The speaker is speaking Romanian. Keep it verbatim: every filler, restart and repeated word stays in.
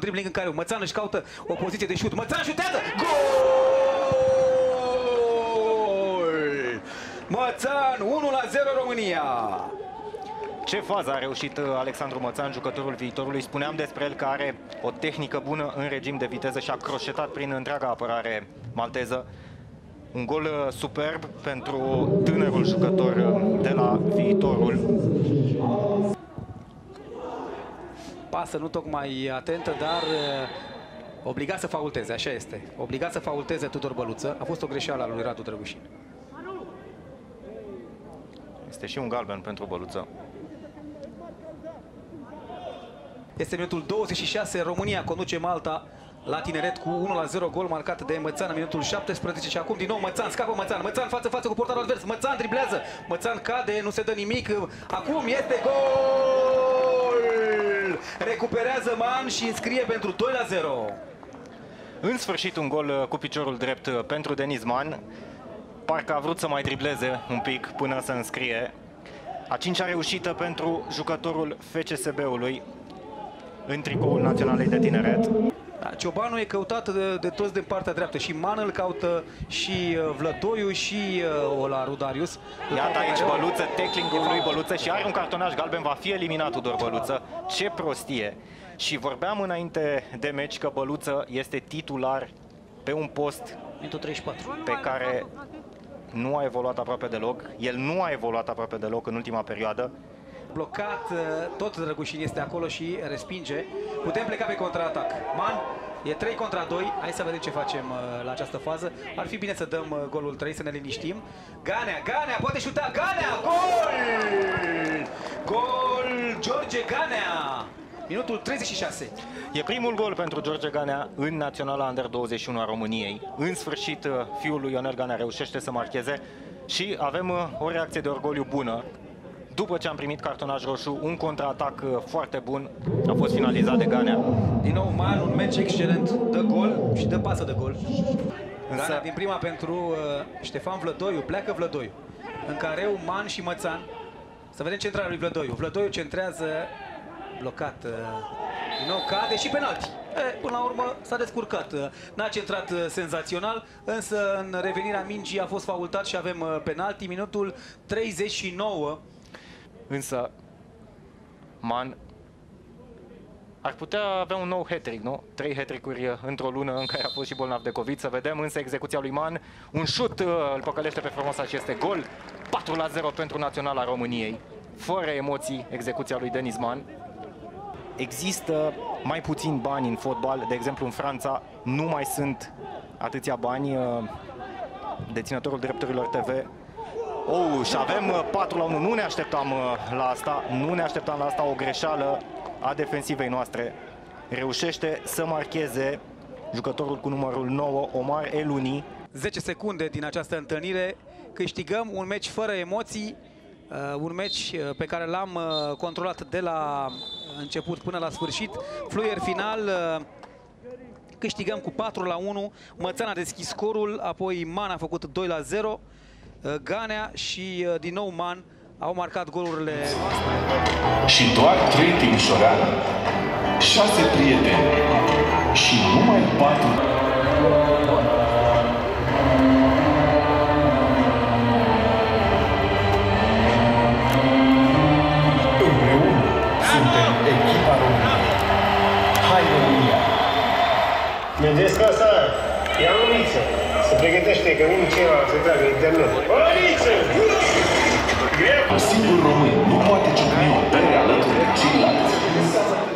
dribbling în care Mățan își caută o poziție de șut. Mățan șutează! Gol! Mățan, unu la zero România! Ce fază a reușit Alexandru Mățan, jucătorul viitorului? Spuneam despre el că are o tehnică bună în regim de viteză și a croșetat prin întreaga apărare malteză. Un gol superb pentru tânărul jucător de la Viitorul. Pasă nu tocmai atentă, dar obligat să faulteze, așa este. Obligat să faulteze Tudor Băluță. A fost o greșeală a lui Radu Drăgușin. Este și un galben pentru Băluță. Este minutul douăzeci și șase, România conduce Malta la Tineret cu unu la zero, gol marcat de Mățan în minutul șaptesprezece și acum din nou Mățan, scapă Mățan, Mățan față-față cu portarul advers, Mățan driblează, Mățan cade, nu se dă nimic, acum este gol! Recuperează Man și înscrie pentru doi la zero. În sfârșit un gol cu piciorul drept pentru Denis Man, parcă a vrut să mai dribleze un pic până să înscrie. A cincea reușită pentru jucătorul F C S B-ului în tricoul Naționalei de Tineret. Ciobanu e căutat de, de toți de partea dreaptă. Și Man îl caută, și Vlădoiu, și uh, Olaru Darius. Iată aici Băluță, tackling-ul lui Băluță și are un cartonaș galben, va fi eliminat Tudor Băluță. Ce prostie! Și vorbeam înainte de meci că Băluță este titular pe un post pe care nu a evoluat aproape deloc. El nu a evoluat aproape deloc în ultima perioadă. Blocat, tot Drăgușin este acolo și respinge. Putem pleca pe contraatac. Man, e trei contra doi. Hai să vedem ce facem la această fază. Ar fi bine să dăm golul trei, să ne liniștim. Ganea, Ganea, poate șuta, Ganea, gol! Gol, George Ganea! Minutul treizeci și șase. E primul gol pentru George Ganea în Naționala Under douăzeci și unu a României. În sfârșit, fiul lui Ionel Ganea reușește să marcheze și avem o reacție de orgoliu bună. După ce am primit cartonaj roșu, un contraatac foarte bun a fost finalizat de Ganea. Din nou Man, un meci excelent, dă gol și dă pasă de gol. Însă... Ganea din prima pentru uh, Ștefan Vlădoiu, pleacă Vlădoiu. În careu Man și Mățan. Să vedem centrarea lui Vlădoiu. Vlădoiu centrează blocat. Uh, din nou cade și penalti. E, până la urmă s-a descurcat. N-a centrat senzațional, însă în revenirea mingii a fost faultat și avem uh, penalti. Minutul treizeci și nouă. Însă Man ar putea avea un nou hat-trick, nu? Trei hat-trick-uri într-o lună în care a fost și bolnav de COVID. Să vedem însă execuția lui Man. Un șut îl păcălește pe frumos și este gol. patru la zero pentru Naționala României. Fără emoții execuția lui Denis Man. Există mai puțin bani în fotbal. De exemplu în Franța nu mai sunt atâția bani. Deținătorul drepturilor T V. Oh, și avem patru la unu. Nu ne așteptam la asta. Nu ne așteptam la asta. O greșeală a defensivei noastre. Reușește să marcheze jucătorul cu numărul nouă, Omar Eluni. zece secunde din această întâlnire. Câștigăm un meci fără emoții. Un meci pe care l-am controlat de la început până la sfârșit. Fluier final. Câștigăm cu patru la unu. Mățan a deschis scorul. Apoi Man a făcut doi la zero. Ganea și din nou Man au marcat golurile noastre. Și doar trei Timișoara, șase prieteni și numai patru. Împreună suntem echipa României. Hai România! Vedeți că asta e anumiță. Se pregătește că nimeni ceilalți se tragă internet. Băriță! Singur român nu poate ciocni o bere alături de ceilalți.